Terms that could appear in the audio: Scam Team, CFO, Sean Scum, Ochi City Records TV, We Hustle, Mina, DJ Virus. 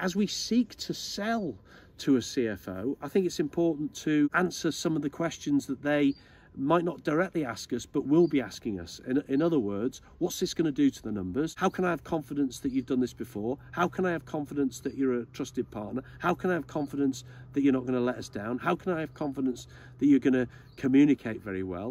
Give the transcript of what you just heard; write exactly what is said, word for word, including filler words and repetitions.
As we seek to sell to a C F O, I think it's important to answer some of the questions that they might not directly ask us, but will be asking us. In, in other words, what's this going to do to the numbers? How can I have confidence that you've done this before? How can I have confidence that you're a trusted partner? How can I have confidence that you're not going to let us down? How can I have confidence that you're going to communicate very well?